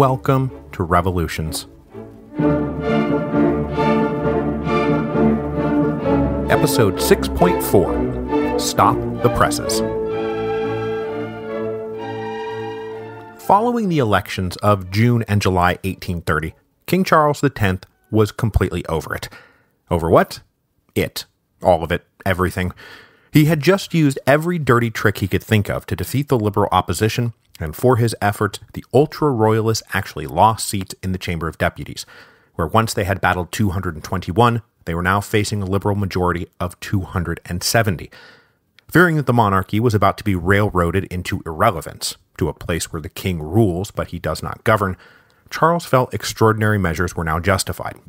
Welcome to Revolutions. Episode 6.4, Stop the Presses. Following the elections of June and July 1830, King Charles X was completely over it. Over what? It. All of it. Everything. He had just used every dirty trick he could think of to defeat the liberal opposition, and for his efforts, the ultra-royalists actually lost seats in the Chamber of Deputies, where once they had battled 221, they were now facing a liberal majority of 270. Fearing that the monarchy was about to be railroaded into irrelevance, to a place where the king rules but he does not govern, Charles felt extraordinary measures were now justified,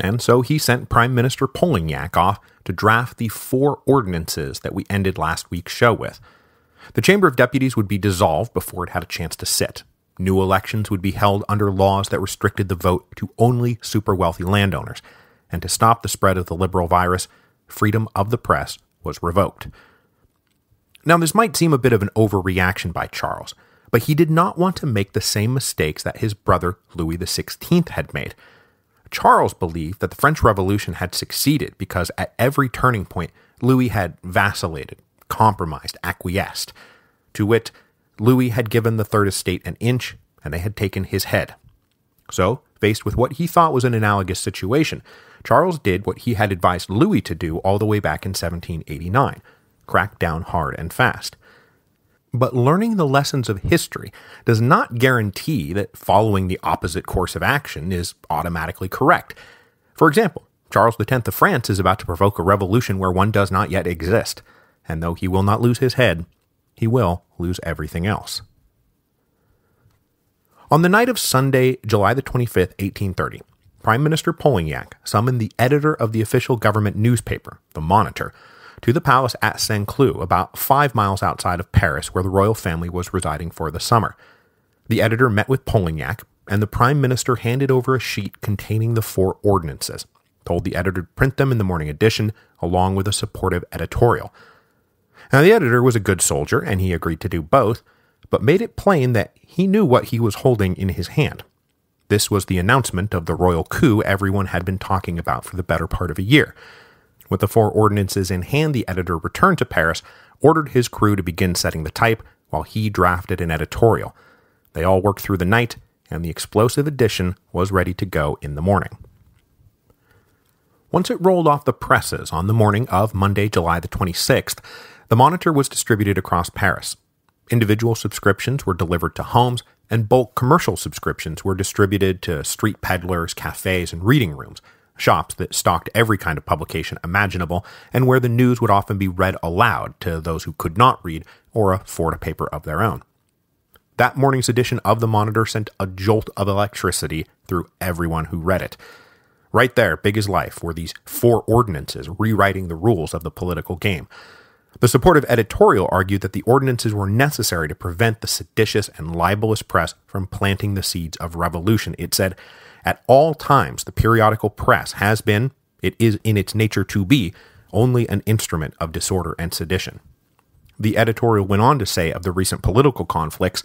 and so he sent Prime Minister Polignac off to draft the Four Ordinances that we ended last week's show with. The Chamber of Deputies would be dissolved before it had a chance to sit. New elections would be held under laws that restricted the vote to only super-wealthy landowners, and to stop the spread of the liberal virus, freedom of the press was revoked. Now, this might seem a bit of an overreaction by Charles, but he did not want to make the same mistakes that his brother Louis XVI had made. Charles believed that the French Revolution had succeeded because at every turning point, Louis had vacillated, compromised, acquiesced. To wit, Louis had given the Third Estate an inch, and they had taken his head. So, faced with what he thought was an analogous situation, Charles did what he had advised Louis to do all the way back in 1789— crack down hard and fast. But learning the lessons of history does not guarantee that following the opposite course of action is automatically correct. For example, Charles X of France is about to provoke a revolution where one does not yet exist, and though he will not lose his head, he will lose everything else. On the night of Sunday, July the 25th, 1830, Prime Minister Polignac summoned the editor of the official government newspaper, The Monitor, to the palace at Saint-Cloud, about 5 miles outside of Paris, where the royal family was residing for the summer. The editor met with Polignac, and the prime minister handed over a sheet containing the four ordinances, told the editor to print them in the morning edition, along with a supportive editorial. Now, the editor was a good soldier, and he agreed to do both, but made it plain that he knew what he was holding in his hand. This was the announcement of the royal coup everyone had been talking about for the better part of a year. With the four ordinances in hand, the editor returned to Paris, ordered his crew to begin setting the type, while he drafted an editorial. They all worked through the night, and the explosive edition was ready to go in the morning. Once it rolled off the presses on the morning of Monday, July the 26th, the Monitor was distributed across Paris. Individual subscriptions were delivered to homes, and bulk commercial subscriptions were distributed to street peddlers, cafes, and reading rooms, shops that stocked every kind of publication imaginable, and where the news would often be read aloud to those who could not read or afford a paper of their own. That morning's edition of the Monitor sent a jolt of electricity through everyone who read it. Right there, big as life, were these four ordinances rewriting the rules of the political game. The supportive editorial argued that the ordinances were necessary to prevent the seditious and libelous press from planting the seeds of revolution. It said, "At all times, the periodical press has been, it is in its nature to be, only an instrument of disorder and sedition." The editorial went on to say of the recent political conflicts,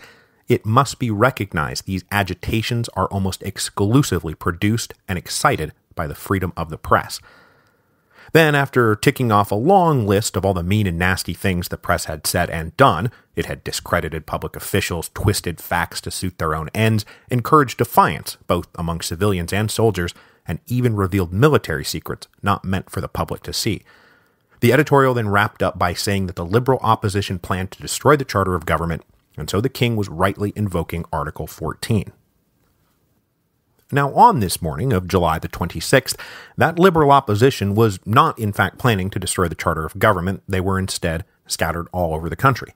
"It must be recognized these agitations are almost exclusively produced and excited by the freedom of the press." Then, after ticking off a long list of all the mean and nasty things the press had said and done, it had discredited public officials, twisted facts to suit their own ends, encouraged defiance both among civilians and soldiers, and even revealed military secrets not meant for the public to see. The editorial then wrapped up by saying that the liberal opposition planned to destroy the charter of government, and so the king was rightly invoking Article 14. Now, on this morning of July the 26th, that liberal opposition was not in fact planning to destroy the charter of government. They were instead scattered all over the country.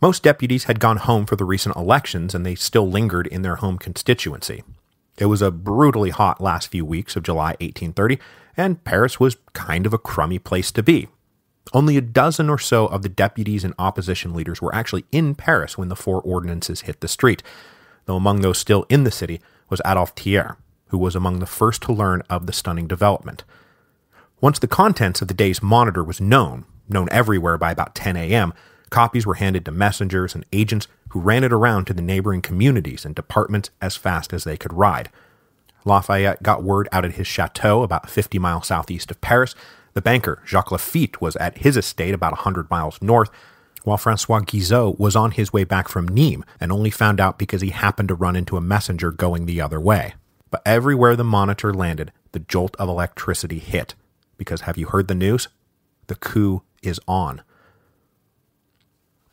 Most deputies had gone home for the recent elections, and they still lingered in their home constituency. It was a brutally hot last few weeks of July 1830, and Paris was kind of a crummy place to be. Only a dozen or so of the deputies and opposition leaders were actually in Paris when the four ordinances hit the street, though among those still in the city was Adolphe Thiers, who was among the first to learn of the stunning development. Once the contents of the day's Monitor was known everywhere by about 10 a.m., copies were handed to messengers and agents who ran it around to the neighboring communities and departments as fast as they could ride. Lafayette got word out at his chateau about 50 miles southeast of Paris. The banker, Jacques Lafitte, was at his estate about 100 miles north, while Francois Guizot was on his way back from Nîmes and only found out because he happened to run into a messenger going the other way. But everywhere the Monitor landed, the jolt of electricity hit. Because have you heard the news? The coup is on.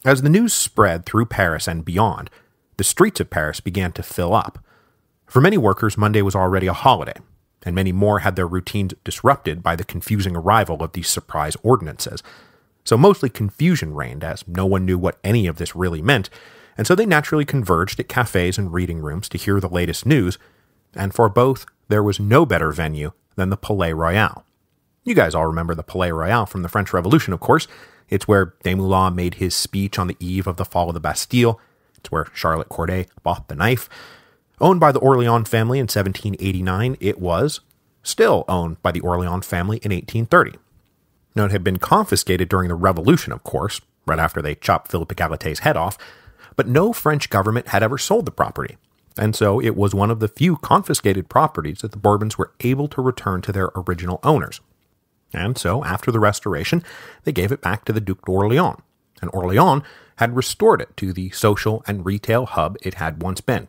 As the news spread through Paris and beyond, the streets of Paris began to fill up. For many workers, Monday was already a holiday, and many more had their routines disrupted by the confusing arrival of these surprise ordinances. So mostly confusion reigned, as no one knew what any of this really meant, and so they naturally converged at cafes and reading rooms to hear the latest news, and for both, there was no better venue than the Palais Royal. You guys all remember the Palais Royal from the French Revolution, of course. It's where Desmoulins made his speech on the eve of the fall of the Bastille. It's where Charlotte Corday bought the knife. Owned by the Orléans family in 1789, it was still owned by the Orléans family in 1830. Now, it had been confiscated during the Revolution, of course, right after they chopped Philippe Egalité's head off, but no French government had ever sold the property, and so it was one of the few confiscated properties that the Bourbons were able to return to their original owners. And so, after the Restoration, they gave it back to the Duc d'Orléans, and Orléans had restored it to the social and retail hub it had once been.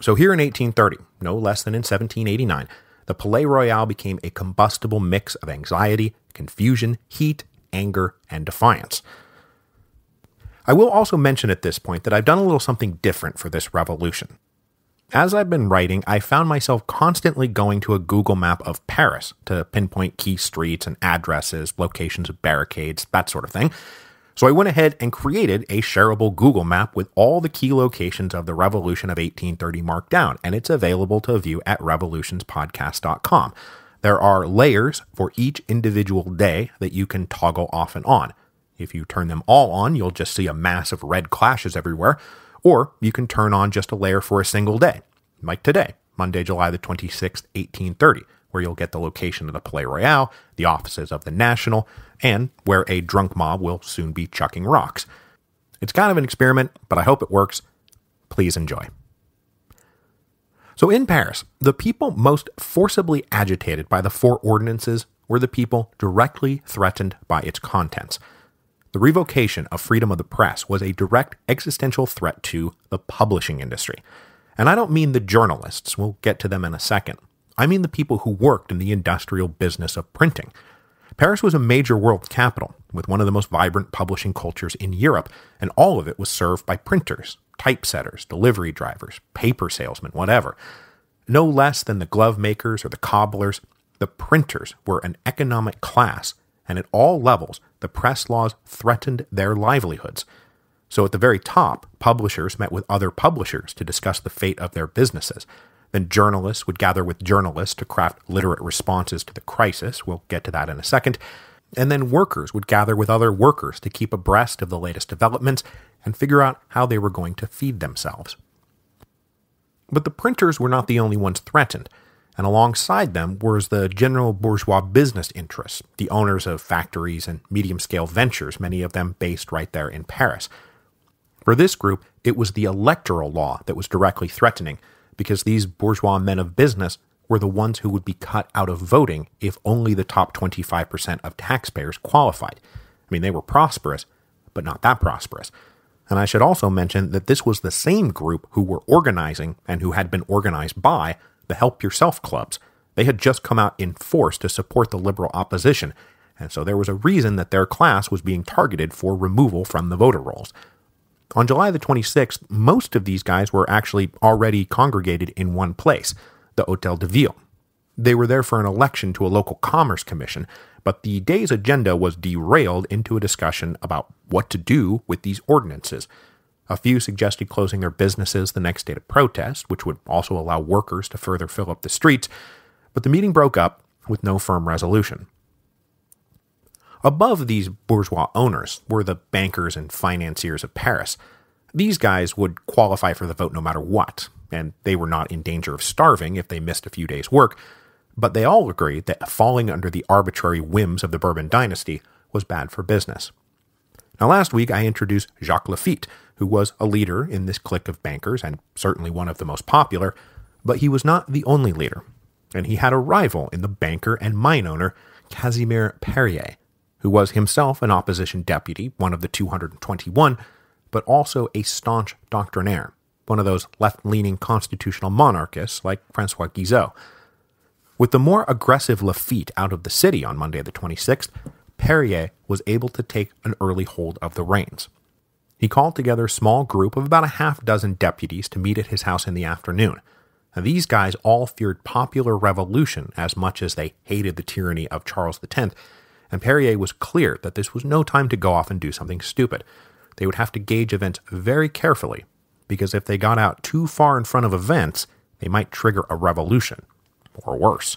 So here in 1830, no less than in 1789, the Palais Royal became a combustible mix of anxiety, confusion, heat, anger, and defiance. I will also mention at this point that I've done a little something different for this revolution. As I've been writing, I found myself constantly going to a Google map of Paris to pinpoint key streets and addresses, locations of barricades, that sort of thing. So I went ahead and created a shareable Google map with all the key locations of the Revolution of 1830 marked down, and it's available to view at revolutionspodcast.com. There are layers for each individual day that you can toggle off and on. If you turn them all on, you'll just see a mass of red clashes everywhere. Or you can turn on just a layer for a single day, like today, Monday, July the 26th, 1830, where you'll get the location of the Palais Royal, the offices of the National, and where a drunk mob will soon be chucking rocks. It's kind of an experiment, but I hope it works. Please enjoy. So in Paris, the people most forcibly agitated by the Four Ordinances were the people directly threatened by its contents. The revocation of freedom of the press was a direct existential threat to the publishing industry. And I don't mean the journalists, we'll get to them in a second. I mean the people who worked in the industrial business of printing. Paris was a major world capital, with one of the most vibrant publishing cultures in Europe, and all of it was served by printers, typesetters, delivery drivers, paper salesmen, whatever. No less than the glove makers or the cobblers, the printers were an economic class, and at all levels, the press laws threatened their livelihoods. So at the very top, publishers met with other publishers to discuss the fate of their businesses. Then journalists would gather with journalists to craft literate responses to the crisis. We'll get to that in a second. And then workers would gather with other workers to keep abreast of the latest developments and figure out how they were going to feed themselves. But the printers were not the only ones threatened. And alongside them was the general bourgeois business interests, the owners of factories and medium-scale ventures, many of them based right there in Paris. For this group, it was the electoral law that was directly threatening, because these bourgeois men of business were the ones who would be cut out of voting if only the top 25% of taxpayers qualified. I mean, they were prosperous, but not that prosperous. And I should also mention that this was the same group who were organizing and who had been organized by the Help Yourself clubs. They had just come out in force to support the liberal opposition, and so there was a reason that their class was being targeted for removal from the voter rolls. On July the 26th, most of these guys were actually already congregated in one place, the Hôtel de Ville. They were there for an election to a local commerce commission, but the day's agenda was derailed into a discussion about what to do with these ordinances. A few suggested closing their businesses the next day to protest, which would also allow workers to further fill up the streets, but the meeting broke up with no firm resolution. Above these bourgeois owners were the bankers and financiers of Paris. These guys would qualify for the vote no matter what, and they were not in danger of starving if they missed a few days' work, but they all agreed that falling under the arbitrary whims of the Bourbon dynasty was bad for business. Now, last week I introduced Jacques Lafitte, who was a leader in this clique of bankers, and certainly one of the most popular, but he was not the only leader, and he had a rival in the banker and mine owner, Casimir Perrier, who was himself an opposition deputy, one of the 221, but also a staunch doctrinaire, one of those left-leaning constitutional monarchists like Francois Guizot. With the more aggressive Lafitte out of the city on Monday the 26th, Perrier was able to take an early hold of the reins. He called together a small group of about a half-dozen deputies to meet at his house in the afternoon. Now, these guys all feared popular revolution as much as they hated the tyranny of Charles X, and Perrier was clear that this was no time to go off and do something stupid. They would have to gauge events very carefully, because if they got out too far in front of events, they might trigger a revolution, or worse.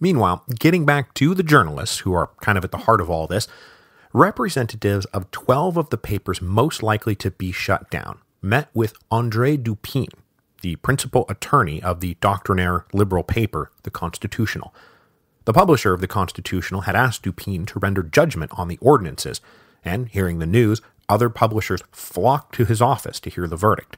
Meanwhile, getting back to the journalists, who are kind of at the heart of all this, representatives of 12 of the papers most likely to be shut down met with André Dupin, the principal attorney of the doctrinaire liberal paper, The Constitutional. The publisher of The Constitutional had asked Dupin to render judgment on the ordinances, and, hearing the news, other publishers flocked to his office to hear the verdict.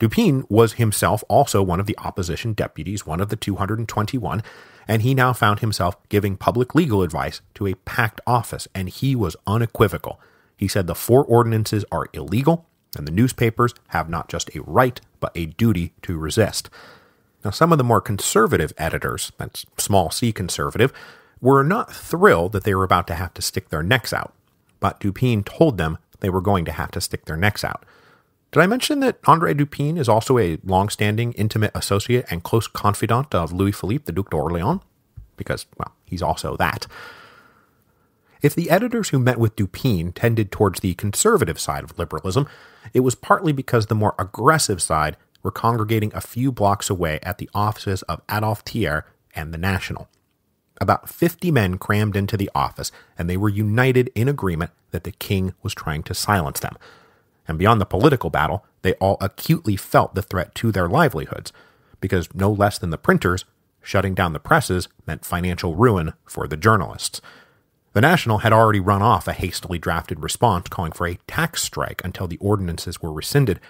Dupin was himself also one of the opposition deputies, one of the 221, and he now found himself giving public legal advice to a packed office, and he was unequivocal. He said the four ordinances are illegal, and the newspapers have not just a right, but a duty to resist. Now, some of the more conservative editors, that's small c conservative, were not thrilled that they were about to have to stick their necks out, but Dupin told them they were going to have to stick their necks out. Did I mention that André Dupin is also a long-standing, intimate associate and close confidant of Louis-Philippe, the Duc d'Orléans? Because, well, he's also that. If the editors who met with Dupin tended towards the conservative side of liberalism, it was partly because the more aggressive side were congregating a few blocks away at the offices of Adolphe Thiers and The National. About 50 men crammed into the office, and they were united in agreement that the king was trying to silence them. And beyond the political battle, they all acutely felt the threat to their livelihoods, because no less than the printers, shutting down the presses meant financial ruin for the journalists. The National had already run off a hastily drafted response calling for a tax strike until the ordinances were rescinded,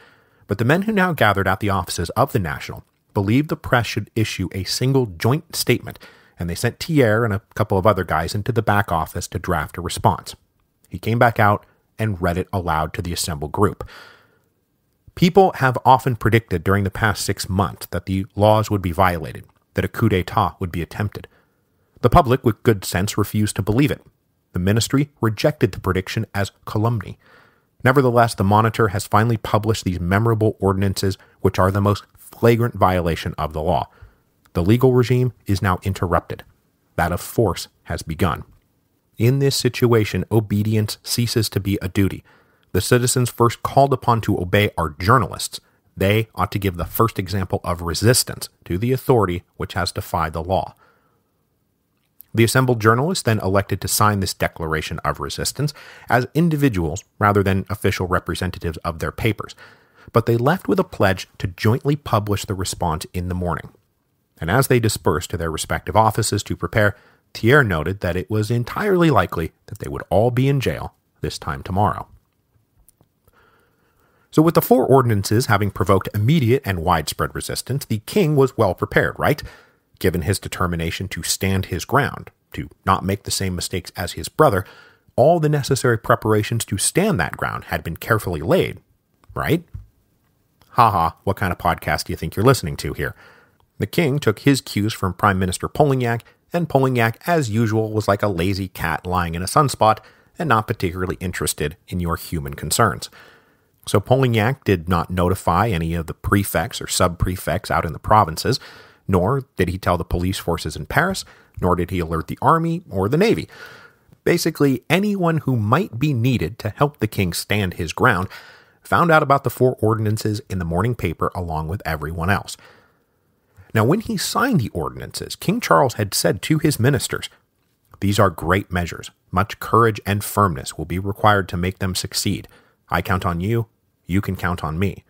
but the men who now gathered at the offices of the National believed the press should issue a single joint statement, and they sent Thiers and a couple of other guys into the back office to draft a response. He came back out and read it aloud to the assembled group. People have often predicted during the past 6 months that the laws would be violated, that a coup d'etat would be attempted. The public, with good sense, refused to believe it. The ministry rejected the prediction as calumny. Nevertheless, the Monitor has finally published these memorable ordinances, which are the most flagrant violation of the law. The legal regime is now interrupted. That of force has begun. In this situation, obedience ceases to be a duty. The citizens first called upon to obey are journalists. They ought to give the first example of resistance to the authority which has defied the law. The assembled journalists then elected to sign this declaration of resistance as individuals rather than official representatives of their papers, but they left with a pledge to jointly publish the response in the morning. And as they dispersed to their respective offices to prepare, Thiers noted that it was entirely likely that they would all be in jail this time tomorrow. So with the four ordinances having provoked immediate and widespread resistance, the king was well prepared, right? Given his determination to stand his ground, to not make the same mistakes as his brother, all the necessary preparations to stand that ground had been carefully laid, right? Haha, what kind of podcast do you think you're listening to here? The king took his cues from Prime Minister Polignac, and Polignac, as usual, was like a lazy cat lying in a sunspot and not particularly interested in your human concerns. So Polignac did not notify any of the prefects or sub-prefects out in the provinces, nor did he tell the police forces in Paris, nor did he alert the army or the navy. Basically, anyone who might be needed to help the king stand his ground found out about the four ordinances in the morning paper along with everyone else. Now, when he signed the ordinances, King Charles had said to his ministers, "These are great measures. Much courage and firmness will be required to make them succeed. I count on you. You can count on me.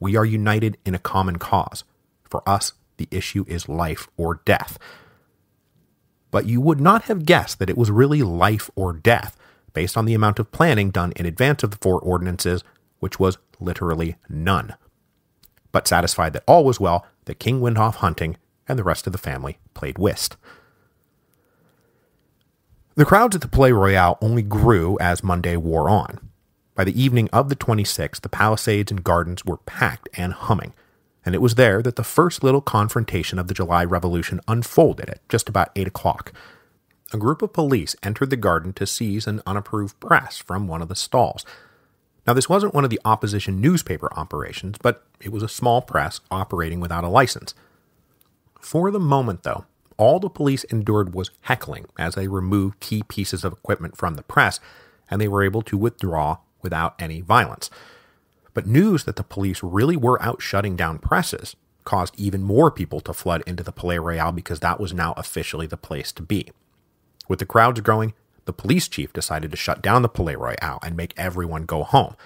We are united in a common cause. For us, the issue is life or death." But you would not have guessed that it was really life or death based on the amount of planning done in advance of the Four Ordinances, which was literally none. But satisfied that all was well, the king went off hunting, and the rest of the family played whist. The crowds at the Palais Royal only grew as Monday wore on. By the evening of the 26th, the palisades and gardens were packed and humming, and it was there that the first little confrontation of the July Revolution unfolded at just about 8 o'clock. A group of police entered the garden to seize an unapproved press from one of the stalls. Now, this wasn't one of the opposition newspaper operations, but it was a small press operating without a license. For the moment, though, all the police endured was heckling as they removed key pieces of equipment from the press, and they were able to withdraw without any violence. But news that the police really were out shutting down presses caused even more people to flood into the Palais Royal, because that was now officially the place to be. With the crowds growing, the police chief decided to shut down the Palais Royal and make everyone go home.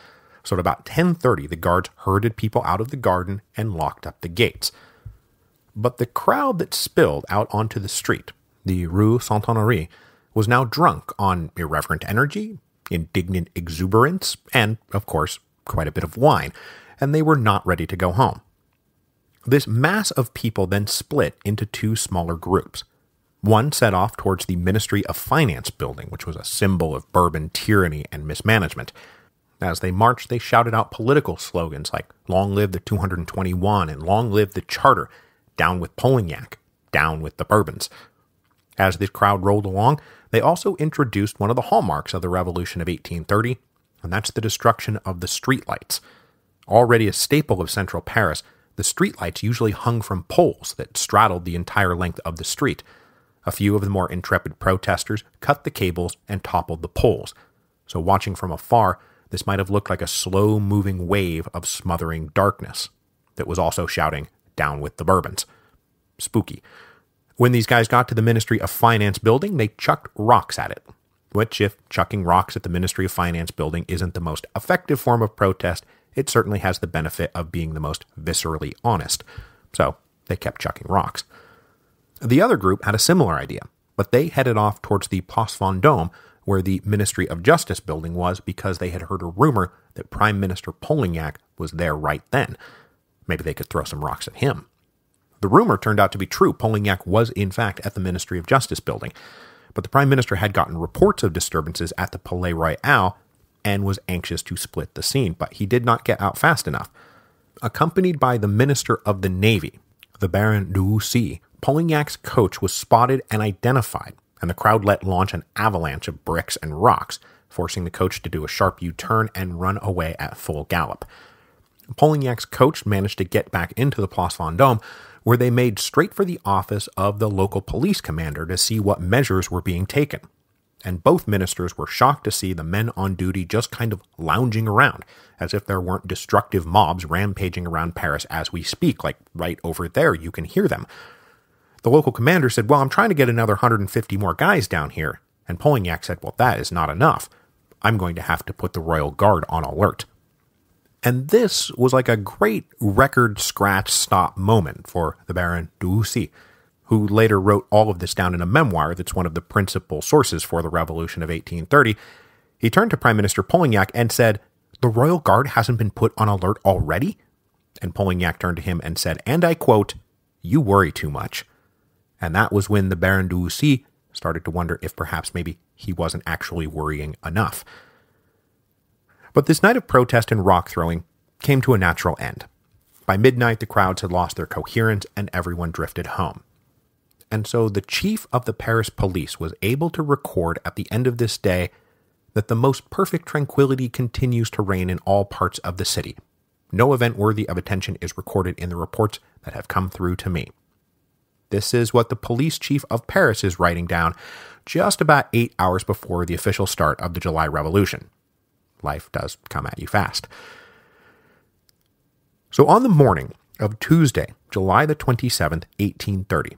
So at about 10:30, the guards herded people out of the garden and locked up the gates. But the crowd that spilled out onto the street, the Rue Saint-Honoré, was now drunk on irreverent energy, indignant exuberance, and, of course, quite a bit of wine, and they were not ready to go home. This mass of people then split into two smaller groups. One set off towards the Ministry of Finance building, which was a symbol of Bourbon tyranny and mismanagement. As they marched, they shouted out political slogans like, "Long live the 221," and "Long live the Charter," "Down with Polignac," "Down with the Bourbons." As this crowd rolled along, they also introduced one of the hallmarks of the Revolution of 1830, and that's the destruction of the streetlights. Already a staple of central Paris, the streetlights usually hung from poles that straddled the entire length of the street. A few of the more intrepid protesters cut the cables and toppled the poles. So watching from afar, this might have looked like a slow-moving wave of smothering darkness that was also shouting, "Down with the Bourbons." Spooky. When these guys got to the Ministry of Finance building, they chucked rocks at it, which, if chucking rocks at the Ministry of Finance building isn't the most effective form of protest, it certainly has the benefit of being the most viscerally honest. So they kept chucking rocks. The other group had a similar idea, but they headed off towards the Place Vendôme, where the Ministry of Justice building was, because they had heard a rumor that Prime Minister Polignac was there right then. Maybe they could throw some rocks at him. The rumor turned out to be true. Polignac was, in fact, at the Ministry of Justice building, but the Prime Minister had gotten reports of disturbances at the Palais Royal and was anxious to split the scene, but he did not get out fast enough. Accompanied by the Minister of the Navy, the Baron de Houssaye, Polignac's coach was spotted and identified, and the crowd let launch an avalanche of bricks and rocks, forcing the coach to do a sharp U-turn and run away at full gallop. Polignac's coach managed to get back into the Place Vendôme, where they made straight for the office of the local police commander to see what measures were being taken. And both ministers were shocked to see the men on duty just kind of lounging around, as if there weren't destructive mobs rampaging around Paris as we speak, like right over there, you can hear them. The local commander said, "Well, I'm trying to get another 150 more guys down here." And Polignac said, "Well, that is not enough. I'm going to have to put the Royal Guard on alert." And this was like a great record scratch stop moment for the Baron de Houssaye, who later wrote all of this down in a memoir that's one of the principal sources for the Revolution of 1830. He turned to Prime Minister Polignac and said, "The Royal Guard hasn't been put on alert already?" And Polignac turned to him and said, and I quote, "You worry too much." And that was when the Baron de Houssaye started to wonder if perhaps maybe he wasn't actually worrying enough. But this night of protest and rock-throwing came to a natural end. By midnight, the crowds had lost their coherence and everyone drifted home. And so the chief of the Paris police was able to record at the end of this day that the most perfect tranquility continues to reign in all parts of the city. No event worthy of attention is recorded in the reports that have come through to me. This is what the police chief of Paris is writing down just about 8 hours before the official start of the July Revolution. Life does come at you fast. So on the morning of Tuesday, July the 27th, 1830,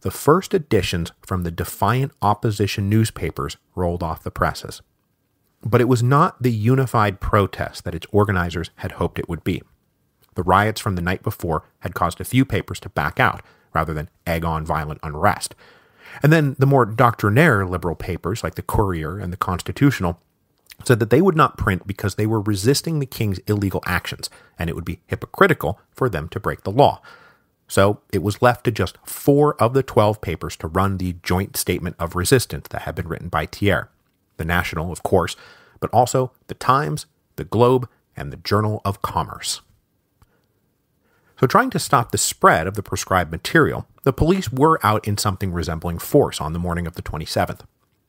the first editions from the defiant opposition newspapers rolled off the presses. But it was not the unified protest that its organizers had hoped it would be. The riots from the night before had caused a few papers to back out, rather than egg on violent unrest. And then the more doctrinaire liberal papers, like the Courier and the Constitutional, said that they would not print because they were resisting the king's illegal actions, and it would be hypocritical for them to break the law. So it was left to just 4 of the 12 papers to run the joint statement of resistance that had been written by Thiers. The National, of course, but also the Times, the Globe, and the Journal of Commerce. So trying to stop the spread of the proscribed material, the police were out in something resembling force on the morning of the 27th.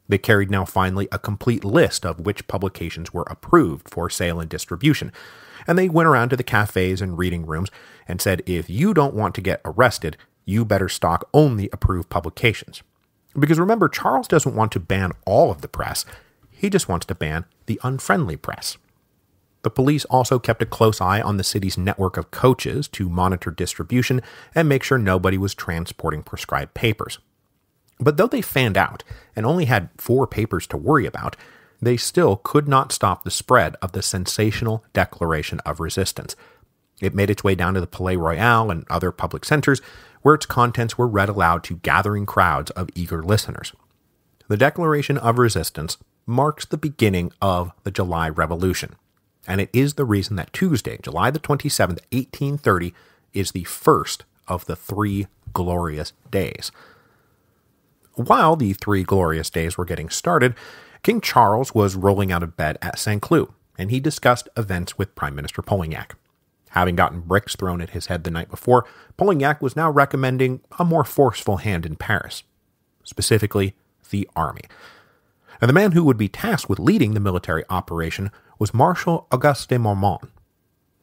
They carried now finally a complete list of which publications were approved for sale and distribution, and they went around to the cafes and reading rooms and said, if you don't want to get arrested, you better stock only approved publications. Because remember, Charles doesn't want to ban all of the press, he just wants to ban the unfriendly press. The police also kept a close eye on the city's network of coaches to monitor distribution and make sure nobody was transporting prescribed papers. But though they fanned out and only had 4 papers to worry about, they still could not stop the spread of the sensational declaration of resistance. It made its way down to the Palais Royal and other public centers, where its contents were read aloud to gathering crowds of eager listeners. The Declaration of Resistance marks the beginning of the July Revolution, and it is the reason that Tuesday, July the 27th, 1830, is the first of the 3 glorious days. While the 3 glorious days were getting started, King Charles was rolling out of bed at Saint-Cloud, and he discussed events with Prime Minister Polignac. Having gotten bricks thrown at his head the night before, Polignac was now recommending a more forceful hand in Paris, specifically the army. And the man who would be tasked with leading the military operation was Marshal Auguste de Marmont.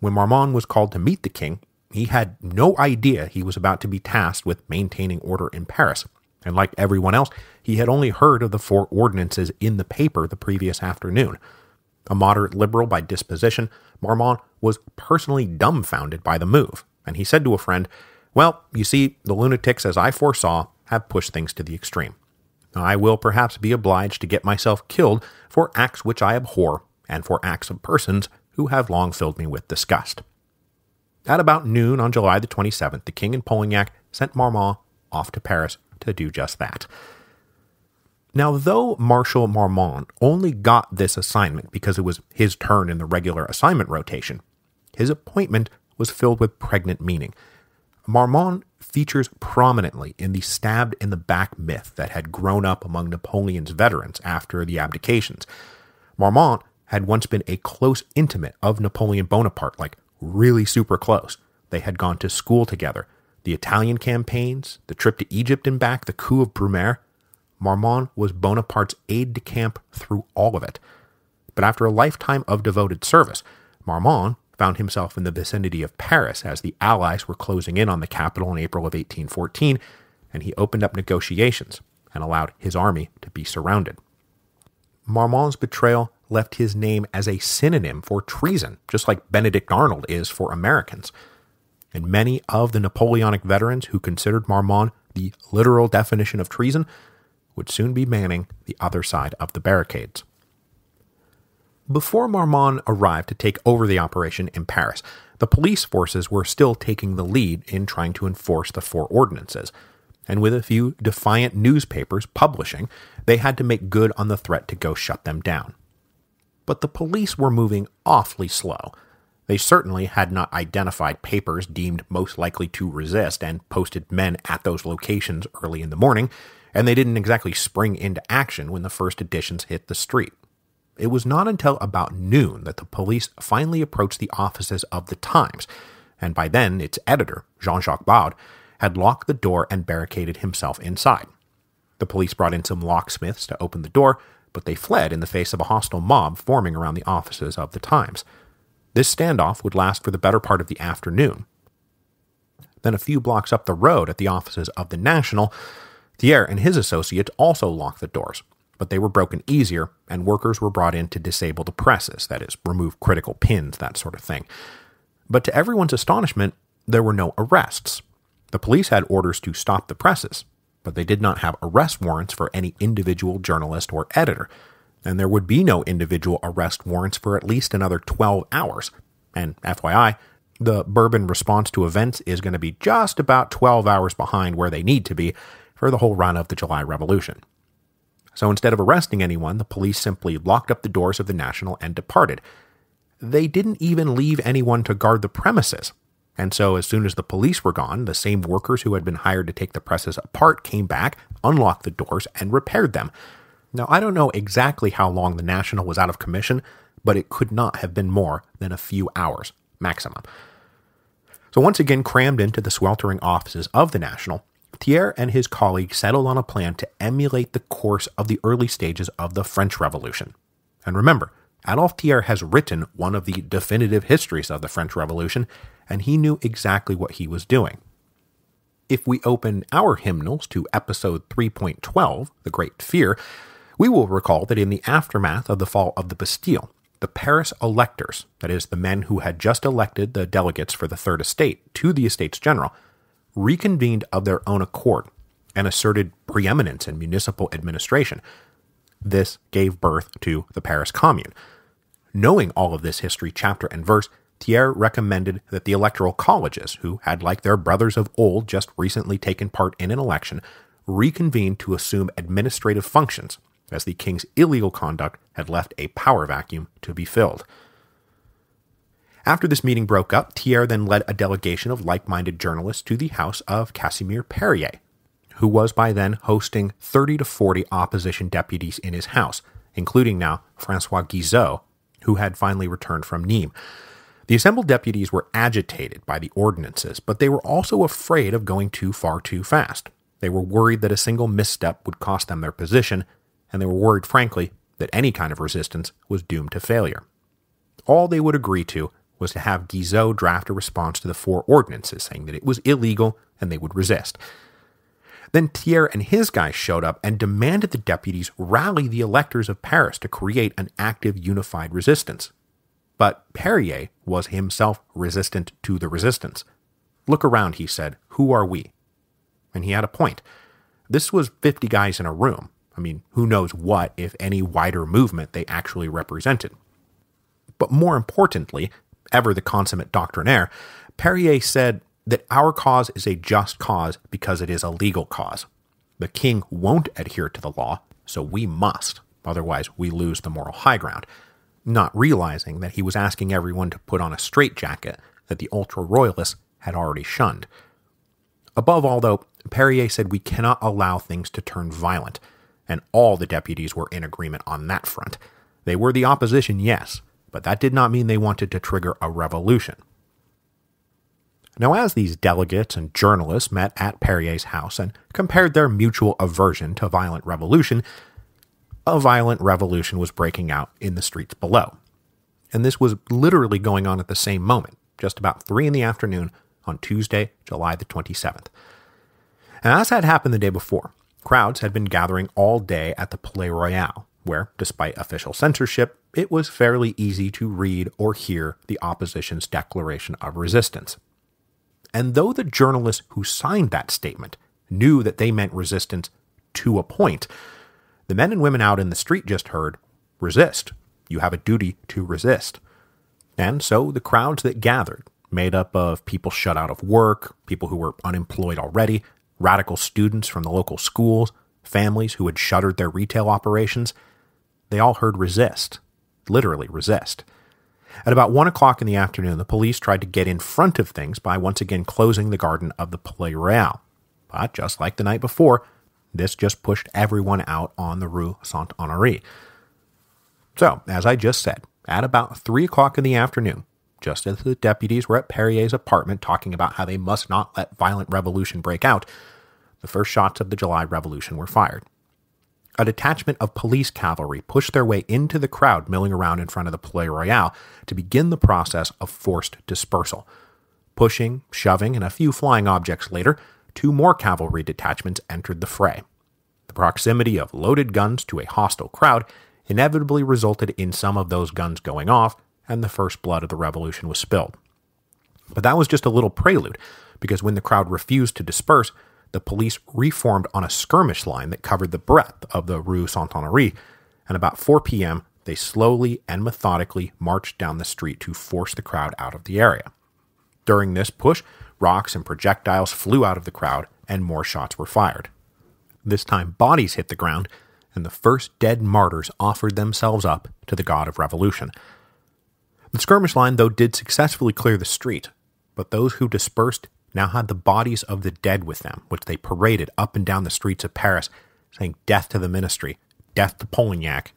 When Marmont was called to meet the king, he had no idea he was about to be tasked with maintaining order in Paris, and like everyone else, he had only heard of the 4 ordinances in the paper the previous afternoon. A moderate liberal by disposition, Marmont was personally dumbfounded by the move, and he said to a friend, "Well, you see, the lunatics, as I foresaw, have pushed things to the extreme. I will perhaps be obliged to get myself killed for acts which I abhor, and for acts of persons who have long filled me with disgust." At about noon on July the 27th, the king and Polignac sent Marmont off to Paris to do just that. Now, though Marshal Marmont only got this assignment because it was his turn in the regular assignment rotation, his appointment was filled with pregnant meaning. Marmont features prominently in the stabbed-in-the-back myth that had grown up among Napoleon's veterans after the abdications. Marmont had once been a close intimate of Napoleon Bonaparte, like really super close. They had gone to school together. The Italian campaigns, the trip to Egypt and back, the coup of Brumaire. Marmont was Bonaparte's aide-de-camp through all of it. But after a lifetime of devoted service, Marmont found himself in the vicinity of Paris as the Allies were closing in on the capital in April of 1814, and he opened up negotiations and allowed his army to be surrounded. Marmont's betrayal left his name as a synonym for treason, just like Benedict Arnold is for Americans. And many of the Napoleonic veterans who considered Marmont the literal definition of treason would soon be manning the other side of the barricades. Before Marmont arrived to take over the operation in Paris, the police forces were still taking the lead in trying to enforce the 4 ordinances, and with a few defiant newspapers publishing, they had to make good on the threat to go shut them down. But the police were moving awfully slow. They certainly had not identified papers deemed most likely to resist and posted men at those locations early in the morning, and they didn't exactly spring into action when the first editions hit the street. It was not until about noon that the police finally approached the offices of the Times, and by then its editor, Jean-Jacques Baud, had locked the door and barricaded himself inside. The police brought in some locksmiths to open the door, but they fled in the face of a hostile mob forming around the offices of the Times. This standoff would last for the better part of the afternoon. Then a few blocks up the road at the offices of the National, Thiers and his associates also locked the doors, but they were broken easier, and workers were brought in to disable the presses, that is, remove critical pins, that sort of thing. But to everyone's astonishment, there were no arrests. The police had orders to stop the presses, but they did not have arrest warrants for any individual journalist or editor, and there would be no individual arrest warrants for at least another 12 hours. And FYI, the Bourbon response to events is going to be just about 12 hours behind where they need to be for the whole run of the July Revolution. So instead of arresting anyone, the police simply locked up the doors of the National and departed. They didn't even leave anyone to guard the premises. And so as soon as the police were gone, the same workers who had been hired to take the presses apart came back, unlocked the doors, and repaired them. Now, I don't know exactly how long the National was out of commission, but it could not have been more than a few hours, maximum. So once again crammed into the sweltering offices of the National, Thiers and his colleagues settled on a plan to emulate the course of the early stages of the French Revolution. And remember, Adolphe Thiers has written one of the definitive histories of the French Revolution, and he knew exactly what he was doing. If we open our hymnals to episode 3.12, The Great Fear, we will recall that in the aftermath of the fall of the Bastille, the Paris electors, that is, the men who had just elected the delegates for the Third Estate to the Estates General, reconvened of their own accord and asserted preeminence in municipal administration. This gave birth to the Paris Commune. Knowing all of this history, chapter and verse, Thiers recommended that the electoral colleges, who had, like their brothers of old, just recently taken part in an election, reconvene to assume administrative functions, as the king's illegal conduct had left a power vacuum to be filled. After this meeting broke up, Thiers then led a delegation of like-minded journalists to the house of Casimir Perrier, who was by then hosting 30 to 40 opposition deputies in his house, including now Francois Guizot, who had finally returned from Nîmes. The assembled deputies were agitated by the ordinances, but they were also afraid of going too far too fast. They were worried that a single misstep would cost them their position, and they were worried, frankly, that any kind of resistance was doomed to failure. All they would agree to was to have Guizot draft a response to the Four Ordinances, saying that it was illegal and they would resist. Then Thiers and his guys showed up and demanded the deputies rally the electors of Paris to create an active, unified resistance. But Perrier was himself resistant to the resistance. "Look around," he said. "Who are we?" And he had a point. This was 50 guys in a room. I mean, who knows what, if any, wider movement they actually represented. But more importantly, ever the consummate doctrinaire, Perrier said that our cause is a just cause because it is a legal cause. The king won't adhere to the law, so we must. Otherwise, we lose the moral high ground. Not realizing that he was asking everyone to put on a straitjacket that the ultra-royalists had already shunned. Above all, though, Perrier said we cannot allow things to turn violent, and all the deputies were in agreement on that front. They were the opposition, yes, but that did not mean they wanted to trigger a revolution. Now, as these delegates and journalists met at Perrier's house and compared their mutual aversion to violent revolution, a violent revolution was breaking out in the streets below. And this was literally going on at the same moment, just about 3 in the afternoon on Tuesday, July the 27th. And as had happened the day before, crowds had been gathering all day at the Palais Royal, where, despite official censorship, it was fairly easy to read or hear the opposition's declaration of resistance. And though the journalists who signed that statement knew that they meant resistance to a point, the men and women out in the street just heard, "Resist. You have a duty to resist." And so the crowds that gathered, made up of people shut out of work, people who were unemployed already, radical students from the local schools, families who had shuttered their retail operations, they all heard resist, literally resist. At about 1 o'clock in the afternoon, the police tried to get in front of things by once again closing the garden of the Palais Royal. But just like the night before, this just pushed everyone out on the Rue Saint-Honoré. So, as I just said, at about 3 o'clock in the afternoon, just as the deputies were at Perrier's apartment talking about how they must not let violent revolution break out, the first shots of the July Revolution were fired. A detachment of police cavalry pushed their way into the crowd milling around in front of the Palais Royal to begin the process of forced dispersal. Pushing, shoving, and a few flying objects later, 2 more cavalry detachments entered the fray. The proximity of loaded guns to a hostile crowd inevitably resulted in some of those guns going off, and the first blood of the revolution was spilled. But that was just a little prelude, because when the crowd refused to disperse, the police reformed on a skirmish line that covered the breadth of the Rue Saint-Honoré, and about 4 p.m., they slowly and methodically marched down the street to force the crowd out of the area. During this push, rocks and projectiles flew out of the crowd, and more shots were fired. This time, bodies hit the ground, and the first dead martyrs offered themselves up to the god of revolution. The skirmish line, though, did successfully clear the street, but those who dispersed now had the bodies of the dead with them, which they paraded up and down the streets of Paris, saying death to the ministry, death to Polignac,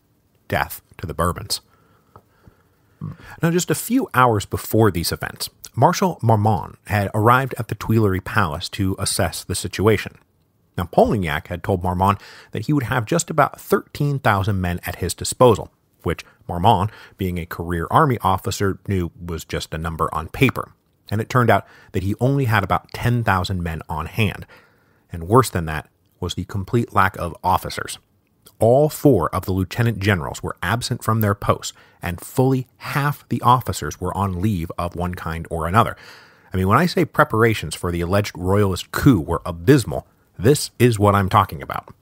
death to the Bourbons. Now, just a few hours before these events, Marshal Marmont had arrived at the Tuileries Palace to assess the situation. Now, Polignac had told Marmont that he would have just about 13,000 men at his disposal, which Marmont, being a career army officer, knew was just a number on paper. And it turned out that he only had about 10,000 men on hand. And worse than that was the complete lack of officers. All four of the lieutenant generals were absent from their posts, and fully half the officers were on leave of one kind or another. I mean, when I say preparations for the alleged royalist coup were abysmal, this is what I'm talking about.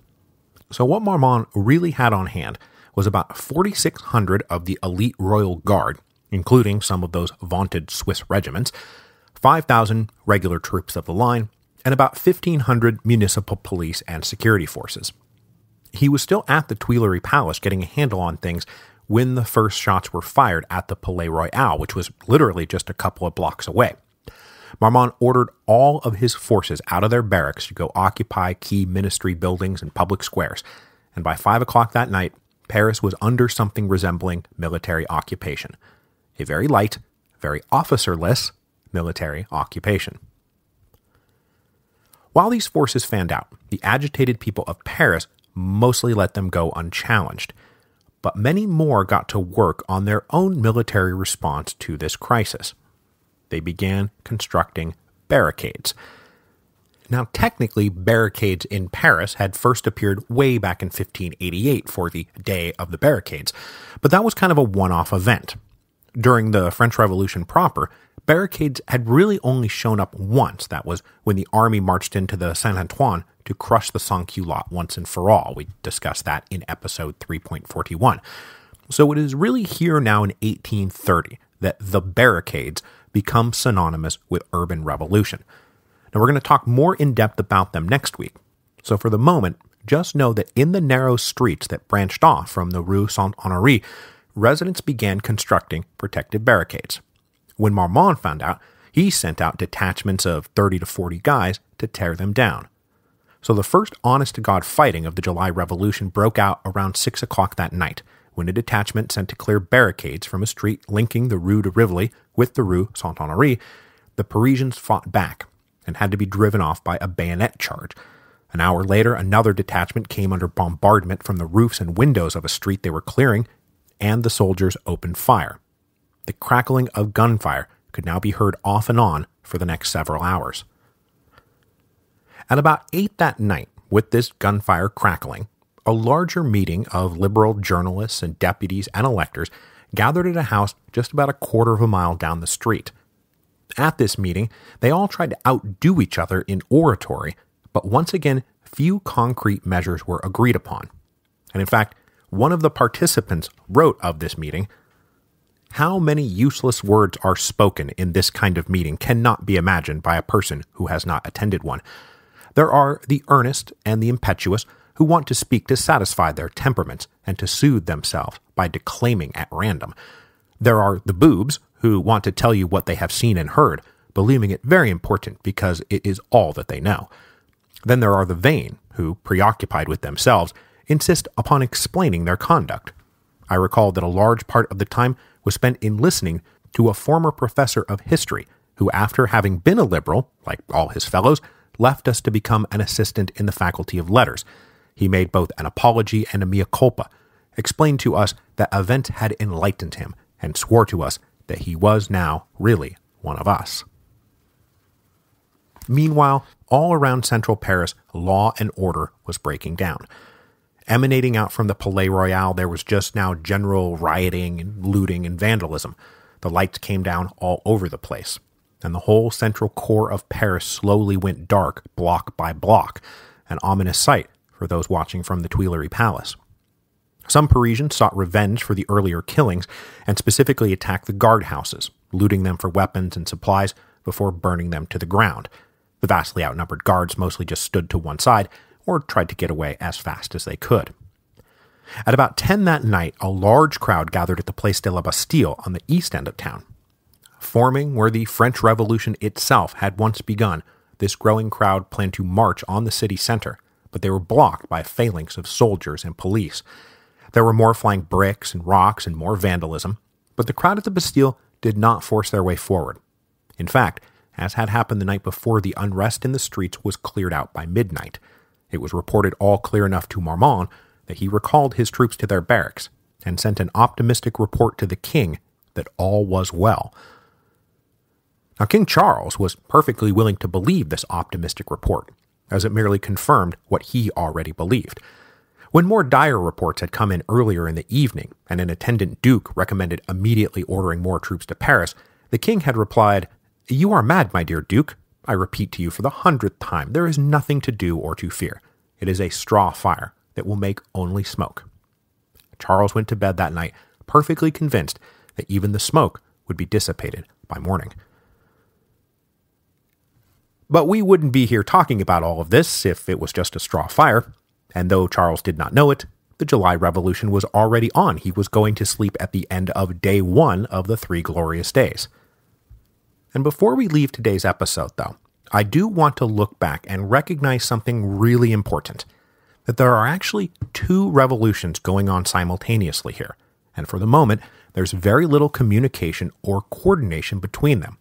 So what Marmont really had on hand was about 4,600 of the elite royal guard, including some of those vaunted Swiss regiments, 5,000 regular troops of the line, and about 1,500 municipal police and security forces. He was still at the Tuileries Palace getting a handle on things when the first shots were fired at the Palais Royal, which was literally just a couple of blocks away. Marmont ordered all of his forces out of their barracks to go occupy key ministry buildings and public squares, and by 5 o'clock that night, Paris was under something resembling military occupation. A very light, very officerless military occupation. While these forces fanned out, the agitated people of Paris mostly let them go unchallenged, but many more got to work on their own military response to this crisis. They began constructing barricades. Now, technically, barricades in Paris had first appeared way back in 1588 for the Day of the Barricades, but that was kind of a one-off event. During the French Revolution proper, barricades had really only shown up once. That was when the army marched into the Saint-Antoine to crush the sans-culottes once and for all. We discussed that in episode 3.41. So it is really here now in 1830 that the barricades become synonymous with urban revolution. Now we're going to talk more in depth about them next week. So for the moment, just know that in the narrow streets that branched off from the Rue Saint-Honoré, residents began constructing protective barricades. When Marmont found out, he sent out detachments of 30 to 40 guys to tear them down. So the first honest-to-God fighting of the July Revolution broke out around 6 o'clock that night, when a detachment sent to clear barricades from a street linking the Rue de Rivoli with the Rue Saint-Honoré. The Parisians fought back and had to be driven off by a bayonet charge. An hour later, another detachment came under bombardment from the roofs and windows of a street they were clearing, and the soldiers opened fire. The crackling of gunfire could now be heard off and on for the next several hours. At about 8 that night, with this gunfire crackling, a larger meeting of liberal journalists and deputies and electors gathered at a house just about a quarter of a mile down the street. At this meeting, they all tried to outdo each other in oratory, but once again, few concrete measures were agreed upon. And in fact, one of the participants wrote of this meeting, "How many useless words are spoken in this kind of meeting cannot be imagined by a person who has not attended one. There are the earnest and the impetuous who want to speak to satisfy their temperaments and to soothe themselves by declaiming at random. There are the boobs who want to tell you what they have seen and heard, believing it very important because it is all that they know. Then there are the vain who, preoccupied with themselves, insist upon explaining their conduct. I recall that a large part of the time was spent in listening to a former professor of history who, after having been a liberal, like all his fellows, left us to become an assistant in the Faculty of Letters. He made both an apology and a mea culpa, explained to us that events had enlightened him, and swore to us that he was now really one of us." Meanwhile, all around central Paris, law and order was breaking down. Emanating out from the Palais Royal, there was just now general rioting and looting and vandalism. The lights came down all over the place, and the whole central core of Paris slowly went dark block by block, an ominous sight for those watching from the Tuileries Palace. Some Parisians sought revenge for the earlier killings and specifically attacked the guardhouses, looting them for weapons and supplies before burning them to the ground. The vastly outnumbered guards mostly just stood to one side, or tried to get away as fast as they could. At about 10 that night, a large crowd gathered at the Place de la Bastille on the east end of town. Forming where the French Revolution itself had once begun, this growing crowd planned to march on the city center, but they were blocked by a phalanx of soldiers and police. There were more flying bricks and rocks and more vandalism, but the crowd at the Bastille did not force their way forward. In fact, as had happened the night before, the unrest in the streets was cleared out by midnight. It was reported all clear enough to Marmont that he recalled his troops to their barracks and sent an optimistic report to the king that all was well. Now, King Charles was perfectly willing to believe this optimistic report, as it merely confirmed what he already believed. When more dire reports had come in earlier in the evening, and an attendant duke recommended immediately ordering more troops to Paris, the king had replied, "You are mad, my dear duke. I repeat to you for the 100th time, there is nothing to do or to fear. It is a straw fire that will make only smoke." Charles went to bed that night, perfectly convinced that even the smoke would be dissipated by morning. But we wouldn't be here talking about all of this if it was just a straw fire, and though Charles did not know it, the July Revolution was already on. He was going to sleep at the end of day one of the Three Glorious Days. And before we leave today's episode, though, I do want to look back and recognize something really important, that there are actually two revolutions going on simultaneously here, and for the moment, there's very little communication or coordination between them.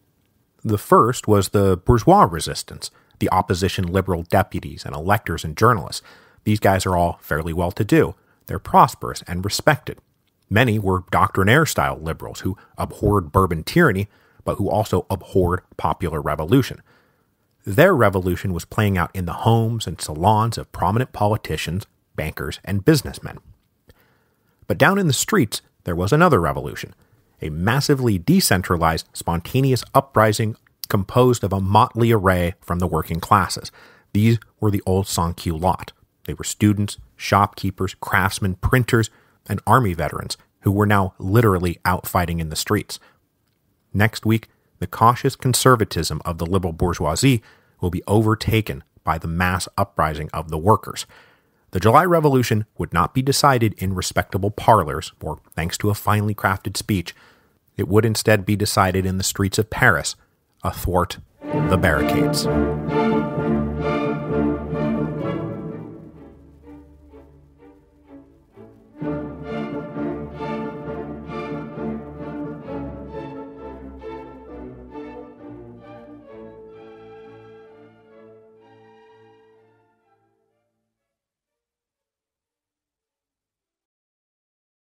The first was the bourgeois resistance, the opposition liberal deputies and electors and journalists. These guys are all fairly well-to-do. They're prosperous and respected. Many were doctrinaire-style liberals who abhorred Bourbon tyranny, but who also abhorred popular revolution. Their revolution was playing out in the homes and salons of prominent politicians, bankers, and businessmen. But down in the streets, there was another revolution, a massively decentralized, spontaneous uprising composed of a motley array from the working classes. These were the old sans-culottes lot. They were students, shopkeepers, craftsmen, printers, and army veterans who were now literally out fighting in the streets. Next week, the cautious conservatism of the liberal bourgeoisie will be overtaken by the mass uprising of the workers. The July Revolution would not be decided in respectable parlors or thanks to a finely crafted speech. It would instead be decided in the streets of Paris, athwart the barricades.